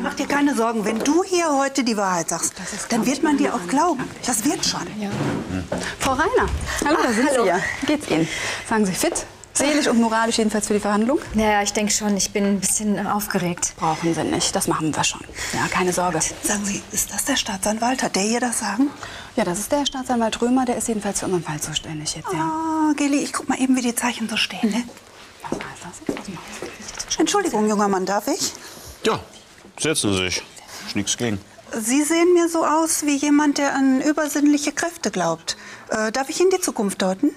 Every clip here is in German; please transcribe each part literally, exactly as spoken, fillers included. Mach dir keine Sorgen, wenn du hier heute die Wahrheit sagst, dann wird man dir auch glauben. Das wird schon. Ja. Frau Rainer, hallo, Ach, da sind hallo. Sie ja. Geht's Ihnen? Sagen Sie fit? Seelisch und moralisch jedenfalls für die Verhandlung? Naja, ich denke schon. Ich bin ein bisschen aufgeregt. Brauchen Sie nicht. Das machen wir schon. Ja, keine Sorge. Sagen Sie, ist das der Staatsanwalt? Hat der hier das Sagen? Ja, das ist der Staatsanwalt Römer. Der ist jedenfalls für unseren Fall zuständig jetzt. Ja. Oh, Geli, ich guck mal eben, wie die Zeichen so stehen. Ne? Was heißt das? Was macht das? Entschuldigung, junger Mann, darf ich? Ja, setzen Sie sich. Ist nichts gegen. Sie sehen mir so aus wie jemand, der an übersinnliche Kräfte glaubt. Äh, darf ich Ihnen die Zukunft deuten?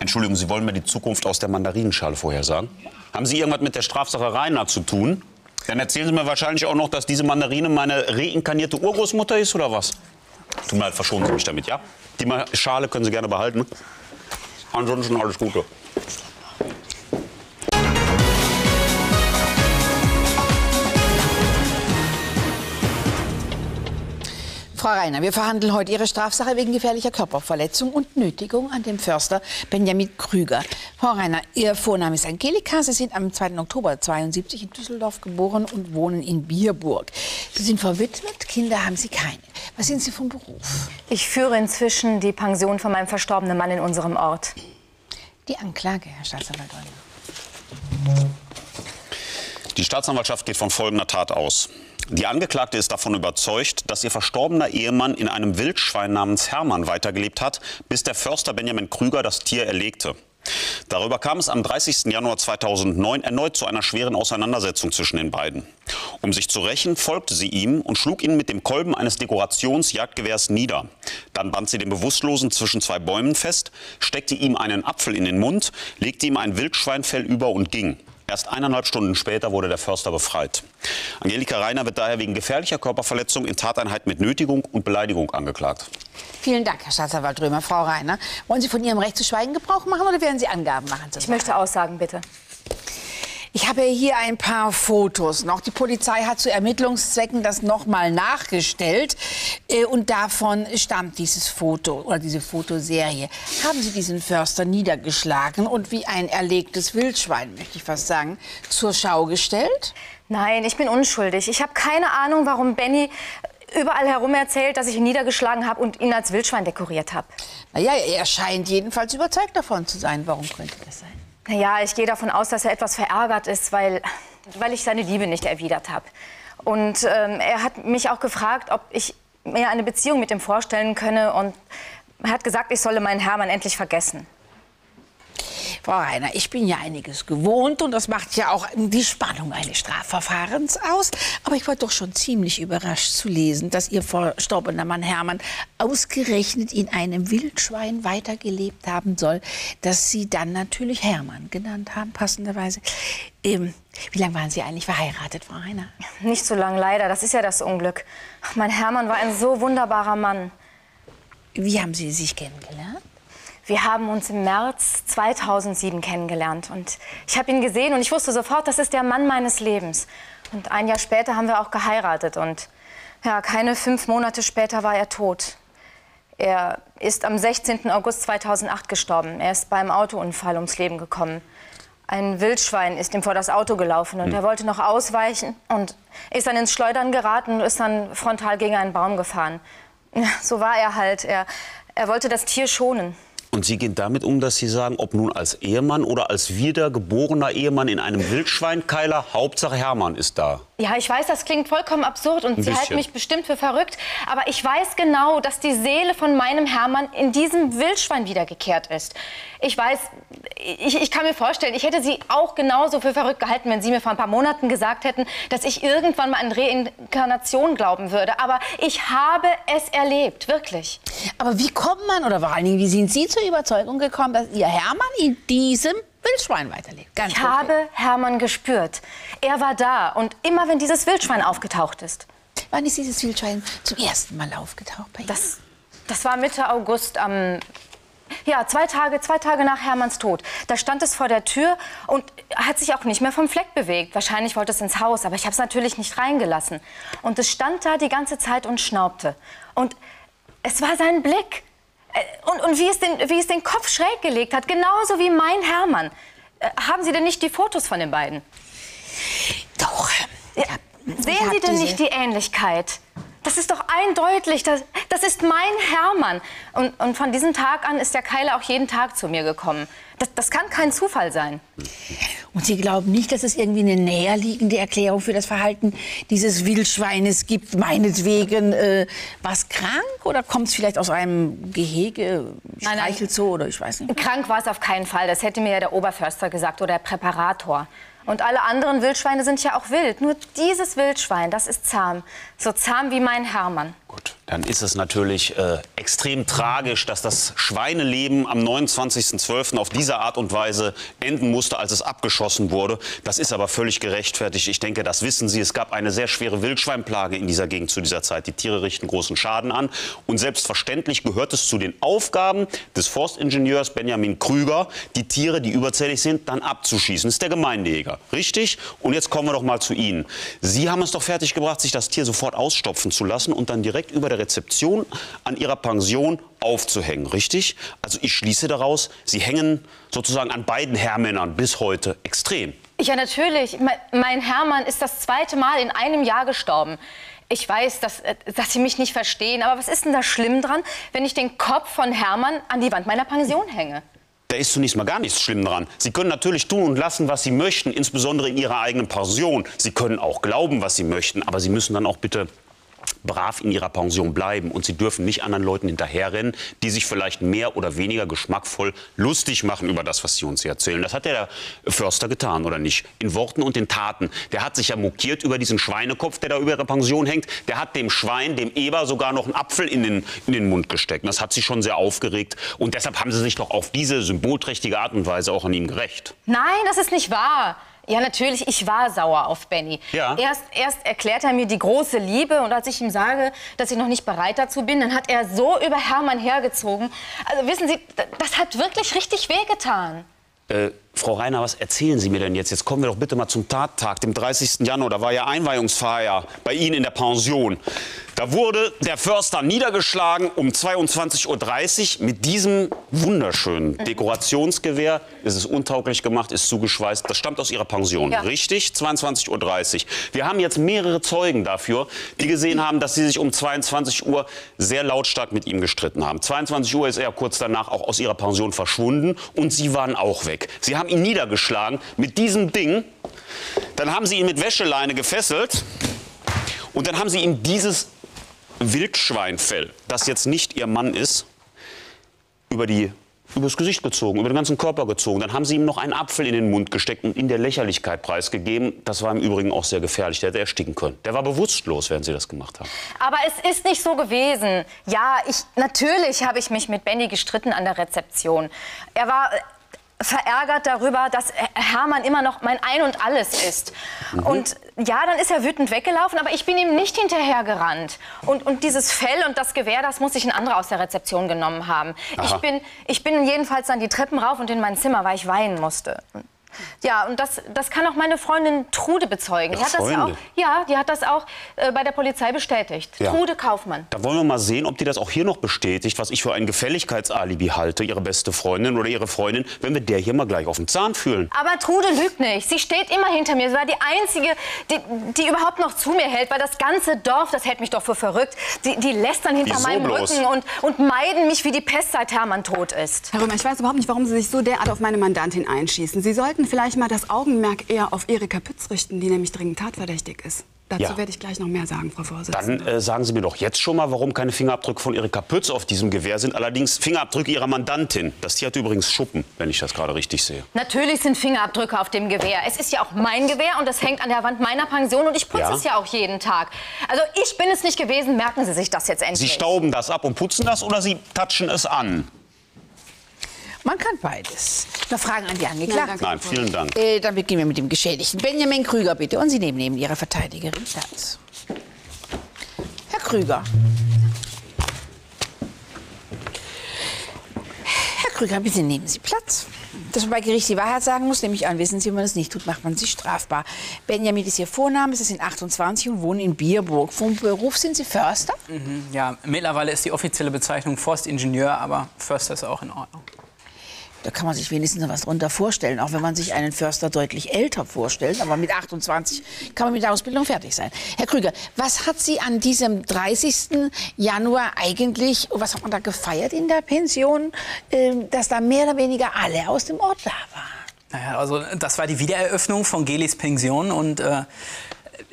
Entschuldigung, Sie wollen mir die Zukunft aus der Mandarinenschale vorhersagen? Haben Sie irgendwas mit der Strafsache Rainer zu tun? Dann erzählen Sie mir wahrscheinlich auch noch, dass diese Mandarine meine reinkarnierte Urgroßmutter ist, oder was? Tut mir leid, verschonen Sie mich damit, ja? Die Schale können Sie gerne behalten. Ansonsten alles Gute. Frau Rainer, wir verhandeln heute Ihre Strafsache wegen gefährlicher Körperverletzung und Nötigung an dem Förster Benjamin Krüger. Frau Rainer, Ihr Vorname ist Angelika. Sie sind am zweiten Oktober neunzehnhundertzweiundsiebzig in Düsseldorf geboren und wohnen in Bierburg. Sie sind verwitwet, Kinder haben Sie keine. Was sind Sie vom Beruf? Ich führe inzwischen die Pension von meinem verstorbenen Mann in unserem Ort. Die Anklage, Herr Staatsanwalt Römer. Die Staatsanwaltschaft geht von folgender Tat aus. Die Angeklagte ist davon überzeugt, dass ihr verstorbener Ehemann in einem Wildschwein namens Hermann weitergelebt hat, bis der Förster Benjamin Krüger das Tier erlegte. Darüber kam es am dreißigsten Januar zweitausendneun erneut zu einer schweren Auseinandersetzung zwischen den beiden. Um sich zu rächen, folgte sie ihm und schlug ihn mit dem Kolben eines Dekorationsjagdgewehrs nieder. Dann band sie den Bewusstlosen zwischen zwei Bäumen fest, steckte ihm einen Apfel in den Mund, legte ihm ein Wildschweinfell über und ging. Erst eineinhalb Stunden später wurde der Förster befreit. Angelika Rainer wird daher wegen gefährlicher Körperverletzung in Tateinheit mit Nötigung und Beleidigung angeklagt. Vielen Dank, Herr Staatsanwalt Römer. Frau Rainer, wollen Sie von Ihrem Recht zu schweigen Gebrauch machen oder werden Sie Angaben machen? Ich möchte Aussagen, bitte. Ich habe hier ein paar Fotos noch. Die Polizei hat zu Ermittlungszwecken das nochmal nachgestellt. Und davon stammt dieses Foto oder diese Fotoserie. Haben Sie diesen Förster niedergeschlagen und wie ein erlegtes Wildschwein, möchte ich fast sagen, zur Schau gestellt? Nein, ich bin unschuldig. Ich habe keine Ahnung, warum Benny überall herum erzählt, dass ich ihn niedergeschlagen habe und ihn als Wildschwein dekoriert habe. Naja, er scheint jedenfalls überzeugt davon zu sein. Warum könnte das sein? Naja, ich gehe davon aus, dass er etwas verärgert ist, weil, weil ich seine Liebe nicht erwidert habe. Und ähm, er hat mich auch gefragt, ob ich mir eine Beziehung mit ihm vorstellen könne. Und er hat gesagt, ich solle meinen Hermann endlich vergessen. Frau Rainer, ich bin ja einiges gewohnt und das macht ja auch die Spannung eines Strafverfahrens aus. Aber ich war doch schon ziemlich überrascht zu lesen, dass Ihr verstorbener Mann Hermann ausgerechnet in einem Wildschwein weitergelebt haben soll, dass Sie dann natürlich Hermann genannt haben, passenderweise. Ähm, wie lange waren Sie eigentlich verheiratet, Frau Rainer? Nicht so lange, leider. Das ist ja das Unglück. Ach, mein Hermann war ein so wunderbarer Mann. Wie haben Sie sich kennengelernt? Wir haben uns im März zweitausendsieben kennengelernt und ich habe ihn gesehen und ich wusste sofort, das ist der Mann meines Lebens. Und ein Jahr später haben wir auch geheiratet und ja, keine fünf Monate später war er tot. Er ist am sechzehnten August zweitausendacht gestorben. Er ist beim Autounfall ums Leben gekommen. Ein Wildschwein ist ihm vor das Auto gelaufen und mhm. er wollte noch ausweichen und ist dann ins Schleudern geraten und ist dann frontal gegen einen Baum gefahren. Ja, so war er halt. Er, er wollte das Tier schonen. Und Sie gehen damit um, dass Sie sagen, ob nun als Ehemann oder als wiedergeborener Ehemann in einem Wildschweinkeiler, Hauptsache Hermann ist da. Ja, ich weiß, das klingt vollkommen absurd und Sie halten mich bestimmt für verrückt. Aber ich weiß genau, dass die Seele von meinem Hermann in diesem Wildschwein wiedergekehrt ist. Ich weiß, ich, ich kann mir vorstellen, ich hätte Sie auch genauso für verrückt gehalten, wenn Sie mir vor ein paar Monaten gesagt hätten, dass ich irgendwann mal an Reinkarnation glauben würde. Aber ich habe es erlebt, wirklich. Aber wie kommt man, oder vor allen Dingen, wie sind Sie zu Überzeugung gekommen, dass Ihr Hermann in diesem Wildschwein weiterlebt? Ganz ich wirklich. habe Hermann gespürt. Er war da und immer, wenn dieses Wildschwein aufgetaucht ist. Wann ist dieses Wildschwein zum ersten Mal aufgetaucht bei Ihnen? Das, das war Mitte August, am, ja, zwei Tage, zwei Tage nach Hermanns Tod. Da stand es vor der Tür und hat sich auch nicht mehr vom Fleck bewegt. Wahrscheinlich wollte es ins Haus, aber ich habe es natürlich nicht reingelassen. Und es stand da die ganze Zeit und schnaubte. Und es war sein Blick. Und, und wie, es den, wie es den Kopf schräg gelegt hat, genauso wie mein Hermann. Äh, haben Sie denn nicht die Fotos von den beiden? Doch, denn nicht die Ähnlichkeit? Das ist doch eindeutig, das, das ist mein Hermann. Und, und von diesem Tag an ist der Keiler auch jeden Tag zu mir gekommen. Das, das kann kein Zufall sein. Und Sie glauben nicht, dass es irgendwie eine näherliegende Erklärung für das Verhalten dieses Wildschweines gibt, meinetwegen, äh, war es krank oder kommt es vielleicht aus einem Gehege, Streichelzoo oder ich weiß nicht. Krank war es auf keinen Fall, das hätte mir ja der Oberförster gesagt oder der Präparator. Und alle anderen Wildschweine sind ja auch wild. Nur dieses Wildschwein, das ist zahm. So zahm wie mein Hermann. Gut, dann ist es natürlich äh, extrem tragisch, dass das Schweineleben am neunundzwanzigsten zwölften auf diese Art und Weise enden musste, als es abgeschossen wurde. Das ist aber völlig gerechtfertigt. Ich denke, das wissen Sie. Es gab eine sehr schwere Wildschweinplage in dieser Gegend zu dieser Zeit. Die Tiere richten großen Schaden an. Und selbstverständlich gehört es zu den Aufgaben des Forstingenieurs Benjamin Krüger, die Tiere, die überzählig sind, dann abzuschießen. Das ist der Gemeindejäger. Richtig? Und jetzt kommen wir doch mal zu Ihnen. Sie haben es doch fertiggebracht, sich das Tier sofort ausstopfen zu lassen und dann direkt über der Rezeption an Ihrer Pension aufzuhängen. Richtig? Also ich schließe daraus, Sie hängen sozusagen an beiden Hermännern bis heute extrem. Ja, natürlich. Mein Hermann ist das zweite Mal in einem Jahr gestorben. Ich weiß, dass, dass Sie mich nicht verstehen, aber was ist denn da schlimm dran, wenn ich den Kopf von Hermann an die Wand meiner Pension hänge? Da ist zunächst mal gar nichts schlimm dran. Sie können natürlich tun und lassen, was Sie möchten, insbesondere in Ihrer eigenen Pension. Sie können auch glauben, was Sie möchten, aber Sie müssen dann auch bitte brav in Ihrer Pension bleiben. Und Sie dürfen nicht anderen Leuten hinterherrennen, die sich vielleicht mehr oder weniger geschmackvoll lustig machen über das, was Sie uns hier erzählen. Das hat der Förster getan, oder nicht? In Worten und in Taten. Der hat sich ja mokiert über diesen Schweinekopf, der da über Ihre Pension hängt. Der hat dem Schwein, dem Eber, sogar noch einen Apfel in den, in den Mund gesteckt. Das hat Sie schon sehr aufgeregt. Und deshalb haben Sie sich doch auf diese symbolträchtige Art und Weise auch an ihm gerecht. Nein, das ist nicht wahr. Ja, natürlich, ich war sauer auf Benny. Ja. Erst, erst erklärt er mir die große Liebe und als ich ihm sage, dass ich noch nicht bereit dazu bin, dann hat er so über Hermann hergezogen. Also wissen Sie, das hat wirklich richtig wehgetan. Äh, Frau Rainer, was erzählen Sie mir denn jetzt? Jetzt kommen wir doch bitte mal zum Tattag, dem dreißigsten Januar. Da war ja Einweihungsfeier bei Ihnen in der Pension. Da wurde der Förster niedergeschlagen um zweiundzwanzig Uhr dreißig mit diesem wunderschönen Dekorationsgewehr. Es ist untauglich gemacht, ist zugeschweißt. Das stammt aus Ihrer Pension, ja. Richtig? zweiundzwanzig Uhr dreißig. Wir haben jetzt mehrere Zeugen dafür, die gesehen haben, dass Sie sich um zweiundzwanzig Uhr sehr lautstark mit ihm gestritten haben. zweiundzwanzig Uhr ist er kurz danach auch aus Ihrer Pension verschwunden und Sie waren auch weg. Sie haben ihn niedergeschlagen mit diesem Ding. Dann haben Sie ihn mit Wäscheleine gefesselt und dann haben Sie ihm dieses Wildschweinfell, das jetzt nicht Ihr Mann ist, über die, übers Gesicht gezogen, über den ganzen Körper gezogen. Dann haben Sie ihm noch einen Apfel in den Mund gesteckt und ihn der Lächerlichkeit preisgegeben. Das war im Übrigen auch sehr gefährlich, der hätte ersticken können. Der war bewusstlos, während Sie das gemacht haben. Aber es ist nicht so gewesen. Ja, ich, natürlich habe ich mich mit Benny gestritten an der Rezeption. Er war verärgert darüber, dass Hermann immer noch mein Ein und Alles ist. Mhm. Und ja, dann ist er wütend weggelaufen, aber ich bin ihm nicht hinterhergerannt. Und, und dieses Fell und das Gewehr, das muss sich ein anderer aus der Rezeption genommen haben. Ich bin, ich bin jedenfalls dann die Treppen rauf und in mein Zimmer, weil ich weinen musste. Ja, und das, das kann auch meine Freundin Trude bezeugen. Die hat das ja, auch, ja, die hat das auch äh, bei der Polizei bestätigt. Ja. Trude Kaufmann. Da wollen wir mal sehen, ob die das auch hier noch bestätigt, was ich für ein Gefälligkeitsalibi halte, ihre beste Freundin oder ihre Freundin, wenn wir der hier mal gleich auf den Zahn fühlen. Aber Trude lügt nicht. Sie steht immer hinter mir. Sie war die Einzige, die, die überhaupt noch zu mir hält, weil das ganze Dorf, das hält mich doch für verrückt, die, die lästern hinter Wieso meinem bloß? Rücken und, und meiden mich wie die Pest, seit Hermann tot ist. Herr Römer, ich weiß überhaupt nicht, warum Sie sich so derart auf meine Mandantin einschießen. Sie sollten vielleicht mal das Augenmerk eher auf Erika Pütz richten, die nämlich dringend tatverdächtig ist. Dazu ja. werde ich gleich noch mehr sagen, Frau Vorsitzende. Dann äh, sagen Sie mir doch jetzt schon mal, warum keine Fingerabdrücke von Erika Pütz auf diesem Gewehr sind. Allerdings Fingerabdrücke Ihrer Mandantin. Das Tier hat übrigens Schuppen, wenn ich das gerade richtig sehe. Natürlich sind Fingerabdrücke auf dem Gewehr. Es ist ja auch mein Gewehr und das hängt an der Wand meiner Pension und ich putze ja. es ja auch jeden Tag. Also ich bin es nicht gewesen, merken Sie sich das jetzt endlich. Sie stauben das ab und putzen das oder Sie touchen es an? Man kann beides. Noch Fragen an die Angeklagten? Nein, vielen Dank. Äh, dann beginnen wir mit dem Geschädigten. Benjamin Krüger, bitte. Und Sie nehmen neben Ihrer Verteidigerin Platz. Herr Krüger. Herr Krüger, bitte nehmen Sie Platz. Dass man bei Gericht die Wahrheit sagen muss, nehme ich an, wissen Sie, wenn man das nicht tut, macht man Sie strafbar. Benjamin ist Ihr Vorname, Sie sind achtundzwanzig und wohnen in Bierburg. Vom Beruf sind Sie Förster? Mhm, ja, mittlerweile ist die offizielle Bezeichnung Forstingenieur, aber Förster ist auch in Ordnung. Da kann man sich wenigstens noch was drunter vorstellen, auch wenn man sich einen Förster deutlich älter vorstellt. Aber mit achtundzwanzig kann man mit der Ausbildung fertig sein. Herr Krüger, was hat Sie an diesem dreißigsten Januar eigentlich, was hat man da gefeiert in der Pension, dass da mehr oder weniger alle aus dem Ort da waren? Naja, also das war die Wiedereröffnung von Gelis Pension und äh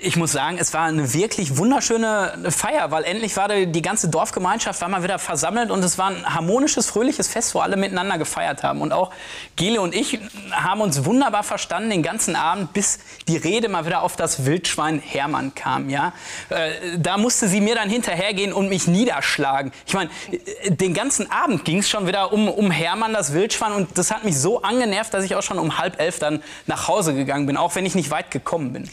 ich muss sagen, es war eine wirklich wunderschöne Feier, weil endlich war die, die ganze Dorfgemeinschaft war mal wieder versammelt und es war ein harmonisches, fröhliches Fest, wo alle miteinander gefeiert haben. Und auch Gele und ich haben uns wunderbar verstanden den ganzen Abend, bis die Rede mal wieder auf das Wildschwein Hermann kam. Ja? Äh, da musste sie mir dann hinterhergehen und mich niederschlagen. Ich meine, den ganzen Abend ging es schon wieder um, um Hermann, das Wildschwein, und das hat mich so angenervt, dass ich auch schon um halb elf dann nach Hause gegangen bin, auch wenn ich nicht weit gekommen bin.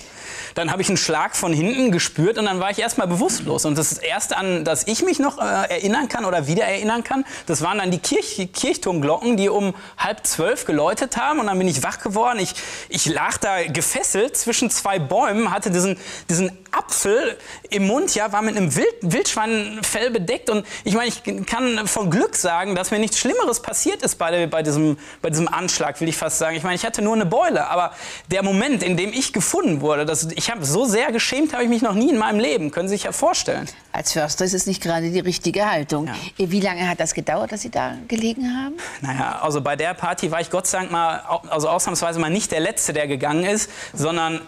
Dann habe ich einen Schlag von hinten gespürt und dann war ich erstmal bewusstlos. Und das Erste, an das ich mich noch äh, erinnern kann oder wieder erinnern kann, das waren dann die Kirch Kirchturmglocken, die um halb zwölf geläutet haben. Und dann bin ich wach geworden. Ich, ich lag da gefesselt zwischen zwei Bäumen, hatte diesen, diesen Apfel im Mund, ja, war mit einem Wild Wildschweinfell bedeckt. Und ich meine, ich kann von Glück sagen, dass mir nichts Schlimmeres passiert ist bei, bei, diesem, bei diesem Anschlag, will ich fast sagen. Ich meine, ich hatte nur eine Beule. Aber der Moment, in dem ich gefunden wurde, das, ich habe so sehr geschämt, habe ich mich noch nie in meinem Leben. Können Sie sich ja vorstellen. Als Förster ist es nicht gerade die richtige Haltung. Ja. Wie lange hat das gedauert, dass Sie da gelegen haben? Naja, also bei der Party war ich Gott sei Dank mal, also ausnahmsweise mal nicht der Letzte, der gegangen ist, sondern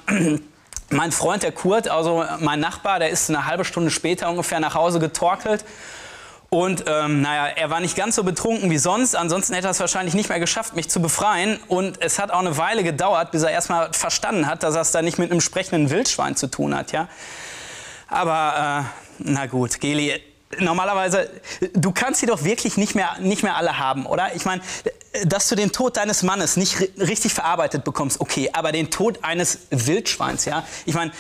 mein Freund, der Kurt, also mein Nachbar, der ist eine halbe Stunde später ungefähr nach Hause getorkelt. Und ähm, naja, er war nicht ganz so betrunken wie sonst, ansonsten hätte er es wahrscheinlich nicht mehr geschafft, mich zu befreien. Und es hat auch eine Weile gedauert, bis er erstmal verstanden hat, dass er es da nicht mit einem sprechenden Wildschwein zu tun hat, ja. Aber, äh, na gut, Geli, normalerweise, du kannst sie doch wirklich nicht mehr, nicht mehr alle haben, oder? Ich meine, dass du den Tod deines Mannes nicht richtig verarbeitet bekommst, okay, aber den Tod eines Wildschweins, ja? Ich meine,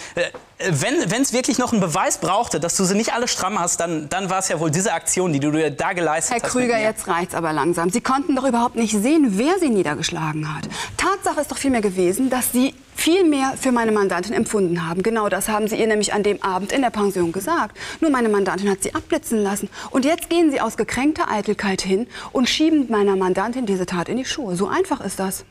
wenn es wirklich noch einen Beweis brauchte, dass du sie nicht alle stramm hast, dann, dann war es ja wohl diese Aktion, die du dir da geleistet hast. Herr Krüger, jetzt reicht's aber langsam. Sie konnten doch überhaupt nicht sehen, wer sie niedergeschlagen hat. Tatsache ist doch vielmehr gewesen, dass Sie viel mehr für meine Mandantin empfunden haben. Genau das haben Sie ihr nämlich an dem Abend in der Pension gesagt. Nur meine Mandantin hat sie abblitzen lassen. Und jetzt gehen Sie aus gekränkter Eitelkeit hin und schieben meiner Mandantin diese Tat in die Schuhe. So einfach ist das.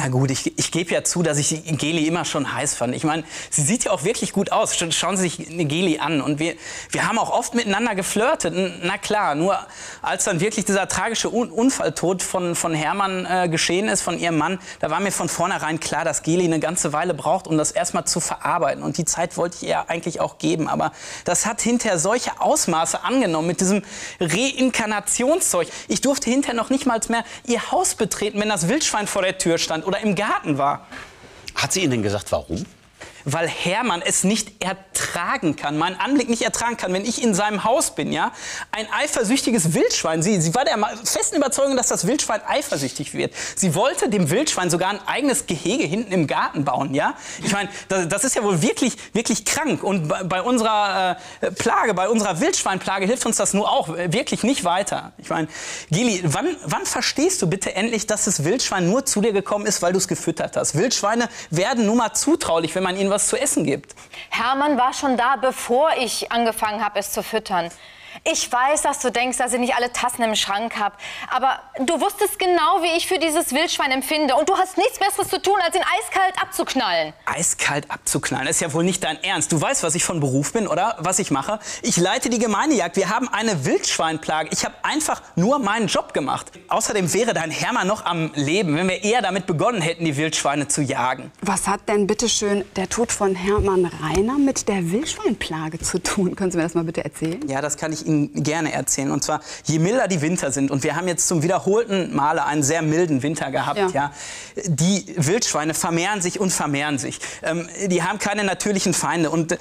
Na gut, ich, ich gebe ja zu, dass ich Geli immer schon heiß fand. Ich meine, sie sieht ja auch wirklich gut aus. Schauen Sie sich Geli an. Und wir, wir haben auch oft miteinander geflirtet. Na klar, nur als dann wirklich dieser tragische Unfalltod von, von Hermann äh, geschehen ist, von ihrem Mann, da war mir von vornherein klar, dass Geli eine ganze Weile braucht, um das erstmal zu verarbeiten. Und die Zeit wollte ich ihr eigentlich auch geben. Aber das hat hinterher solche Ausmaße angenommen mit diesem Reinkarnationszeug. Ich durfte hinterher noch nicht mal mehr ihr Haus betreten, wenn das Wildschwein vor der Tür stand oder im Garten war. Hat sie Ihnen denn gesagt, warum? Weil Hermann es nicht ertragen kann, meinen Anblick nicht ertragen kann, wenn ich in seinem Haus bin, ja? Ein eifersüchtiges Wildschwein. Sie, sie war der festen Überzeugung, dass das Wildschwein eifersüchtig wird. Sie wollte dem Wildschwein sogar ein eigenes Gehege hinten im Garten bauen, ja? Ich meine, das, das ist ja wohl wirklich, wirklich krank. Und bei, bei unserer äh, Plage, bei unserer Wildschweinplage hilft uns das nur auch wirklich nicht weiter. Ich meine, Geli, wann, wann verstehst du bitte endlich, dass das Wildschwein nur zu dir gekommen ist, weil du es gefüttert hast? Wildschweine werden nun mal zutraulich, wenn man ihnen was zu essen gibt. Hermann war schon da, bevor ich angefangen habe, es zu füttern. Ich weiß, dass du denkst, dass ich nicht alle Tassen im Schrank habe. Aber du wusstest genau, wie ich für dieses Wildschwein empfinde. Und du hast nichts Besseres zu tun, als ihn eiskalt abzuknallen. Eiskalt abzuknallen? Das ist ja wohl nicht dein Ernst. Du weißt, was ich von Beruf bin, oder? Was ich mache? Ich leite die Gemeindejagd. Wir haben eine Wildschweinplage. Ich habe einfach nur meinen Job gemacht. Außerdem wäre dein Hermann noch am Leben, wenn wir eher damit begonnen hätten, die Wildschweine zu jagen. Was hat denn bitteschön der Tod von Hermann Rainer mit der Wildschweinplage zu tun? Können Sie mir das mal bitte erzählen? Ja, das kann ich Ihnen gerne erzählen. Und zwar, je milder die Winter sind, und wir haben jetzt zum wiederholten Male einen sehr milden Winter gehabt, ja. Ja, die Wildschweine vermehren sich und vermehren sich. Ähm, die haben keine natürlichen Feinde. Und äh,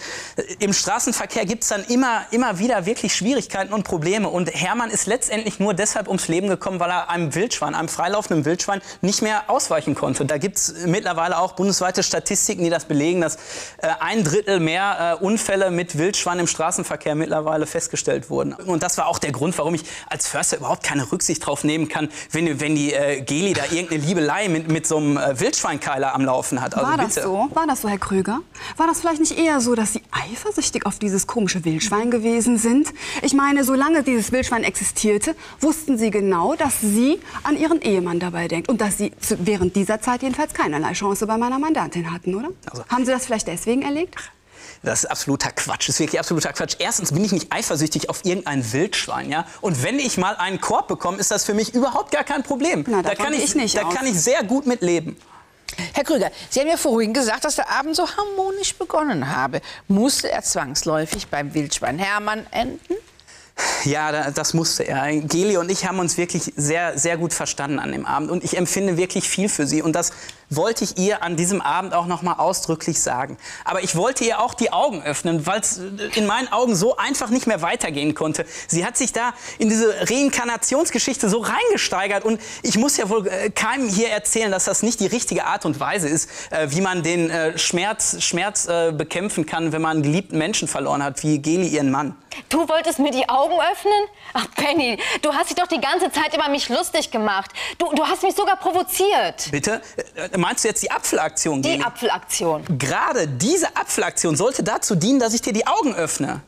im Straßenverkehr gibt es dann immer, immer wieder wirklich Schwierigkeiten und Probleme. Und Hermann ist letztendlich nur deshalb ums Leben gekommen, weil er einem Wildschwein, einem freilaufenden Wildschwein, nicht mehr ausweichen konnte. Da gibt es mittlerweile auch bundesweite Statistiken, die das belegen, dass äh, ein Drittel mehr äh, Unfälle mit Wildschweinen im Straßenverkehr mittlerweile festgestellt gestellt wurden. Und das war auch der Grund, warum ich als Förster überhaupt keine Rücksicht drauf nehmen kann, wenn, wenn die äh, Geli da irgendeine Liebelei mit, mit so einem äh, Wildschweinkeiler am Laufen hat. Also, war das bitte. so? War das so, Herr Krüger? War das vielleicht nicht eher so, dass Sie eifersüchtig auf dieses komische Wildschwein gewesen sind? Ich meine, solange dieses Wildschwein existierte, wussten Sie genau, dass Sie an Ihren Ehemann dabei denkt und dass Sie zu, während dieser Zeit jedenfalls keinerlei Chance bei meiner Mandantin hatten, oder? Also, haben Sie das vielleicht deswegen erlegt? Das ist absoluter Quatsch. Das ist wirklich absoluter Quatsch. Erstens bin ich nicht eifersüchtig auf irgendein Wildschwein, ja. Und wenn ich mal einen Korb bekomme, ist das für mich überhaupt gar kein Problem. Na, da kann ich, ich nicht. Da kann ich sehr gut mit leben. Herr Krüger, Sie haben ja vorhin gesagt, dass der Abend so harmonisch begonnen habe. Musste er zwangsläufig beim Wildschwein Hermann enden? Ja, das musste er. Geli und ich haben uns wirklich sehr, sehr gut verstanden an dem Abend. Und ich empfinde wirklich viel für sie. Und das wollte ich ihr an diesem Abend auch noch mal ausdrücklich sagen. Aber ich wollte ihr auch die Augen öffnen, weil es in meinen Augen so einfach nicht mehr weitergehen konnte. Sie hat sich da in diese Reinkarnationsgeschichte so reingesteigert. Und ich muss ja wohl keinem hier erzählen, dass das nicht die richtige Art und Weise ist, wie man den Schmerz, Schmerz bekämpfen kann, wenn man einen geliebten Menschen verloren hat, wie Geli ihren Mann. Du wolltest mir die Augen öffnen? Ach, Penny, du hast dich doch die ganze Zeit über mich lustig gemacht. Du, du hast mich sogar provoziert. Bitte? Meinst du jetzt die Apfelaktion? Die Apfelaktion. Gerade diese Apfelaktion sollte dazu dienen, dass ich dir die Augen öffne.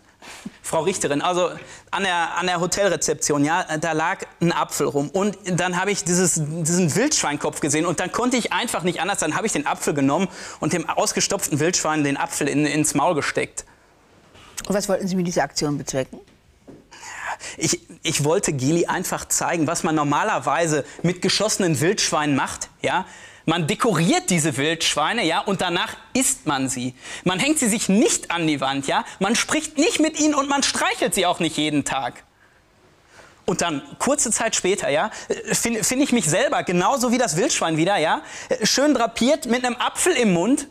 Frau Richterin, also an der, an der Hotelrezeption, ja, da lag ein Apfel rum. Und dann habe ich dieses, diesen Wildschweinkopf gesehen und dann konnte ich einfach nicht anders. Dann habe ich den Apfel genommen und dem ausgestopften Wildschwein den Apfel in, ins Maul gesteckt. Und was wollten Sie mit dieser Aktion bezwecken? Ich, ich wollte Geli einfach zeigen, was man normalerweise mit geschossenen Wildschweinen macht, ja. Man dekoriert diese Wildschweine, ja, und danach isst man sie. Man hängt sie sich nicht an die Wand, ja. Man spricht nicht mit ihnen und man streichelt sie auch nicht jeden Tag. Und dann, kurze Zeit später, ja, finde find ich mich selber, genauso wie das Wildschwein wieder, ja, schön drapiert mit einem Apfel im Mund.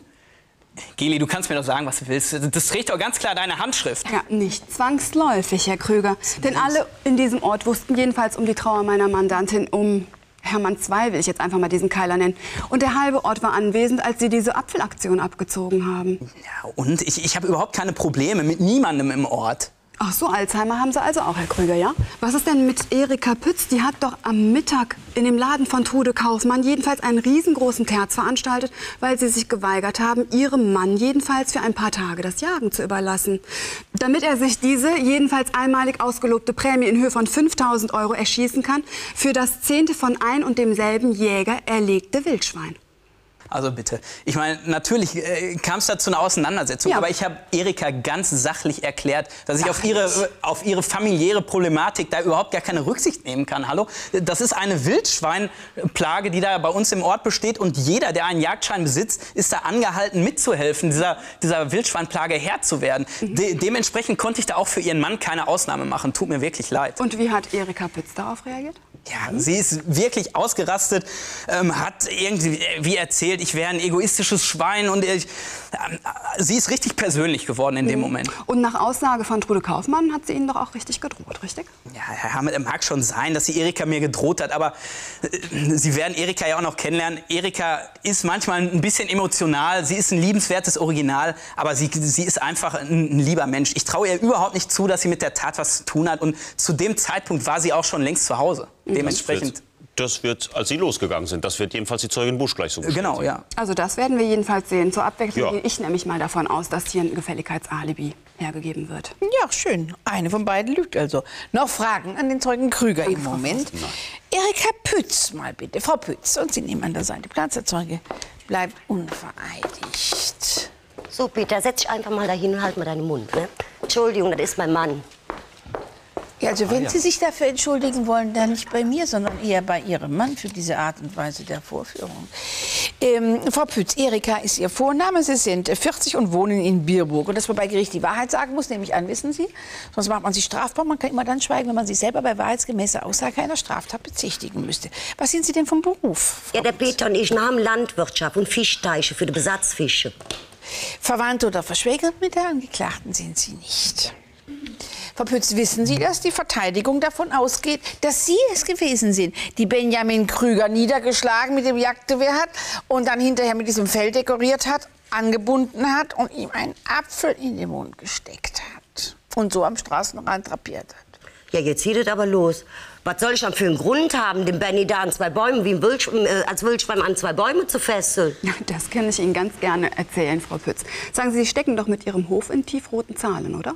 Geli, du kannst mir doch sagen, was du willst. Das trägt doch ganz klar deine Handschrift. Ja, nicht zwangsläufig, Herr Krüger. Denn alle in diesem Ort wussten jedenfalls um die Trauer meiner Mandantin, um Hermann zwei will ich jetzt einfach mal diesen Keiler nennen. Und der halbe Ort war anwesend, als Sie diese Apfelaktion abgezogen haben. Ja, und ich, ich habe überhaupt keine Probleme mit niemandem im Ort. Ach so, Alzheimer haben Sie also auch, Herr Krüger, ja? Was ist denn mit Erika Pütz? Die hat doch am Mittag in dem Laden von Trude Kaufmann jedenfalls einen riesengroßen Terz veranstaltet, weil Sie sich geweigert haben, ihrem Mann jedenfalls für ein paar Tage das Jagen zu überlassen. Damit er sich diese jedenfalls einmalig ausgelobte Prämie in Höhe von fünftausend Euro erschießen kann, für das Zehnte von ein und demselben Jäger erlegte Wildschwein. Also bitte. Ich meine, natürlich äh, kam es da zu einer Auseinandersetzung, ja. Aber ich habe Erika ganz sachlich erklärt, dass ich auf ihre, auf ihre familiäre Problematik da überhaupt gar keine Rücksicht nehmen kann. Hallo? Das ist eine Wildschweinplage, die da bei uns im Ort besteht und jeder, der einen Jagdschein besitzt, ist da angehalten mitzuhelfen, dieser, dieser Wildschweinplage Herr zu werden. De dementsprechend konnte ich da auch für ihren Mann keine Ausnahme machen. Tut mir wirklich leid. Und wie hat Erika Pütz darauf reagiert? Ja, sie ist wirklich ausgerastet, ähm, hat irgendwie wie erzählt, ich wäre ein egoistisches Schwein und ich, äh, sie ist richtig persönlich geworden in dem mhm. Moment. Und nach Aussage von Trude Kaufmann hat sie Ihnen doch auch richtig gedroht, richtig? Ja, Herr Hammett, mag schon sein, dass sie Erika mir gedroht hat, aber äh, Sie werden Erika ja auch noch kennenlernen. Erika ist manchmal ein bisschen emotional, sie ist ein liebenswertes Original, aber sie, sie ist einfach ein, ein lieber Mensch. Ich traue ihr überhaupt nicht zu, dass sie mit der Tat was zu tun hat und zu dem Zeitpunkt war sie auch schon längst zu Hause. Dementsprechend. Das wird, das wird, als Sie losgegangen sind, das wird jedenfalls die Zeugin Busch gleich so bestätigen. Genau, ja. Also das werden wir jedenfalls sehen. Zur Abwechslung ja. gehe ich nämlich mal davon aus, dass hier ein Gefälligkeitsalibi hergegeben wird. Ja, schön. Eine von beiden lügt also. Noch Fragen an den Zeugen Krüger im Moment. Erika Pütz mal bitte. Frau Pütz, und Sie nehmen an der Seite Platz. Der Zeuge bleibt unvereidigt. So, Peter, setz dich einfach mal dahin und halt mal deinen Mund. Ne? Entschuldigung, das ist mein Mann. Ja, also wenn ah, ja. Sie sich dafür entschuldigen wollen, dann nicht bei mir, sondern eher bei Ihrem Mann für diese Art und Weise der Vorführung. Ähm, Frau Pütz, Erika ist Ihr Vorname, Sie sind vierzig und wohnen in Bierburg. Und dass man bei Gericht die Wahrheit sagen muss, nehme ich an, wissen Sie, sonst macht man sich strafbar. Man kann immer dann schweigen, wenn man sich selber bei wahrheitsgemäßer Aussage einer Straftat bezichtigen müsste. Was sind Sie denn vom Beruf? Frau ja, der Peter und ich haben Landwirtschaft und Fischteiche für die Besatzfische. Verwandt oder verschwägert mit der Angeklagten sind Sie nicht. Frau Pütz, wissen Sie, dass die Verteidigung davon ausgeht, dass Sie es gewesen sind, die Benjamin Krüger niedergeschlagen mit dem Jagdgewehr hat und dann hinterher mit diesem Fell dekoriert hat, angebunden hat und ihm einen Apfel in den Mund gesteckt hat? und so am Straßenrand drapiert hat. Ja, jetzt geht es aber los. Was soll ich dann für einen Grund haben, den Benny da an zwei Bäumen, wie ein Wildsch, äh, als Wildschwein an zwei Bäume zu fesseln? Das kann ich Ihnen ganz gerne erzählen, Frau Pütz. Sagen Sie, Sie stecken doch mit Ihrem Hof in tiefroten Zahlen, oder?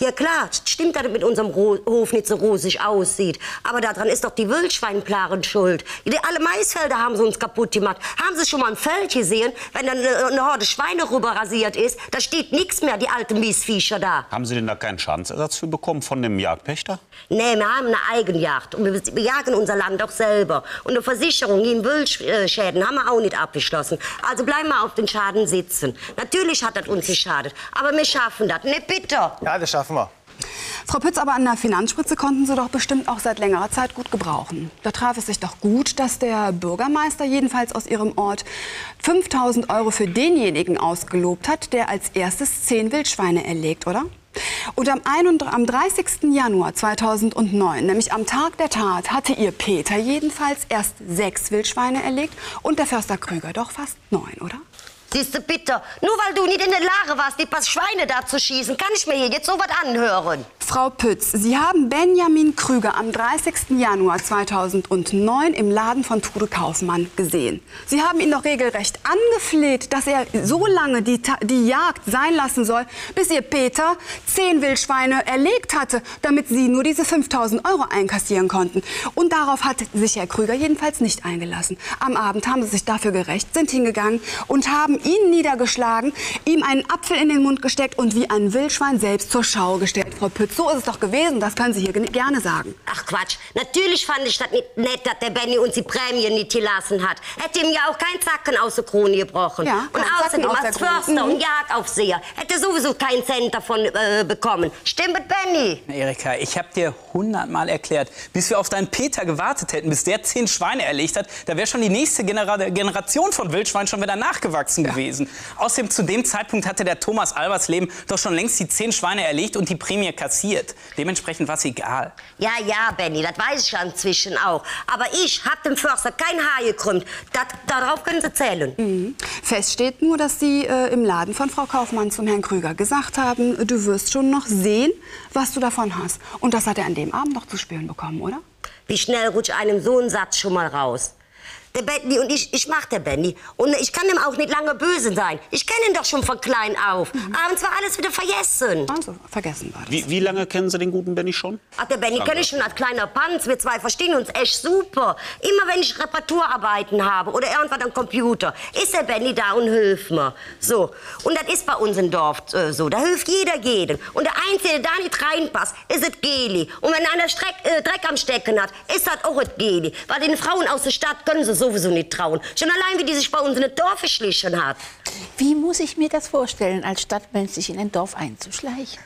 Ja klar, stimmt, dass es mit unserem Hof nicht so rosig aussieht. Aber daran ist doch die Wildschweinplaren schuld. Die alle Maisfelder haben sie uns kaputt gemacht. Haben Sie schon mal ein Feld gesehen, wenn dann eine Horde Schweine rüber rasiert ist? Da steht nichts mehr, die alten Miesviecher da. Haben Sie denn da keinen Schadensersatz für bekommen von dem Jagdpächter? Nee, wir haben eine Eigenjagd. Und wir jagen unser Land auch selber. Und eine Versicherung gegen Wildschäden haben wir auch nicht abgeschlossen. Also bleiben wir auf den Schaden sitzen. Natürlich hat das uns geschadet. Aber wir schaffen das. Ne, bitte. Ja, das schaffen wir. Frau Pütz, aber an der Finanzspritze konnten Sie doch bestimmt auch seit längerer Zeit gut gebrauchen. Da traf es sich doch gut, dass der Bürgermeister jedenfalls aus Ihrem Ort fünftausend Euro für denjenigen ausgelobt hat, der als erstes zehn Wildschweine erlegt, oder? Und am, am dreißigsten Januar zweitausendneun, nämlich am Tag der Tat, hatte Ihr Peter jedenfalls erst sechs Wildschweine erlegt und der Förster Krüger doch fast neun, oder? Siehste, bitte, nur weil du nicht in der Lage warst, die paar Schweine da zu schießen, kann ich mir hier jetzt so was anhören. Frau Pütz, Sie haben Benjamin Krüger am dreißigsten Januar zweitausendneun im Laden von Trude Kaufmann gesehen. Sie haben ihn doch regelrecht angefleht, dass er so lange die, die Jagd sein lassen soll, bis Ihr Peter zehn Wildschweine erlegt hatte, damit Sie nur diese fünftausend Euro einkassieren konnten. Und darauf hat sich Herr Krüger jedenfalls nicht eingelassen. Am Abend haben Sie sich dafür gerecht, sind hingegangen und haben ihn niedergeschlagen, ihm einen Apfel in den Mund gesteckt und wie ein Wildschwein selbst zur Schau gestellt. Frau Pütz, so ist es doch gewesen, das können Sie hier gerne sagen. Ach Quatsch, natürlich fand ich das nicht nett, dass der Benny uns die Prämien nicht gelassen hat. Hätte ihm ja auch kein Zacken aus der Krone gebrochen. Ja, und außerdem als Förster und Jagdaufseher hätte sowieso keinen Cent davon äh, bekommen. Stimmt, Benny? Erika, ich habe dir hundertmal erklärt, bis wir auf deinen Peter gewartet hätten, bis der zehn Schweine erlegt hat, da wäre schon die nächste Genera Generation von Wildschweinen schon wieder nachgewachsen gewesen. Ja. Außerdem zu dem Zeitpunkt hatte der Thomas Albersleben doch schon längst die zehn Schweine erlegt und die Prämie kassiert. Dementsprechend war es egal. Ja, ja, Benny, das weiß ich ja inzwischen auch. Aber ich hab dem Förster kein Haar gekrümmt. Das, darauf können Sie zählen. Mhm. Fest steht nur, dass Sie äh, im Laden von Frau Kaufmann zum Herrn Krüger gesagt haben, du wirst schon noch sehen, was du davon hast. Und das hat er an dem Abend noch zu spüren bekommen, oder? Wie schnell rutscht einem so ein Satz schon mal raus. Der Benny und ich, ich mach der Benny. Und ich kann ihm auch nicht lange böse sein. Ich kenne ihn doch schon von klein auf. Mhm. Abends war alles wieder vergessen. Also, vergessen war das. Wie, wie lange kennen Sie den guten Benny schon? Ach, der Benny kenne ich schon als kleiner Panz. Wir zwei verstehen uns echt super. Immer wenn ich Reparaturarbeiten habe oder irgendwas am Computer, ist der Benny da und hilft mir. So. Und das ist bei uns im Dorf äh, so. Da hilft jeder jeden. Und der Einzige, der da nicht reinpasst, ist es Geli. Und wenn einer Streck, äh, Dreck am Stecken hat, ist das auch das Geli. Weil den Frauen aus der Stadt können sie so sowieso nicht trauen. Schon allein, wie die sich bei uns in ein Dorf geschlichen hat. Wie muss ich mir das vorstellen, als Stadtmensch sich in ein Dorf einzuschleichen?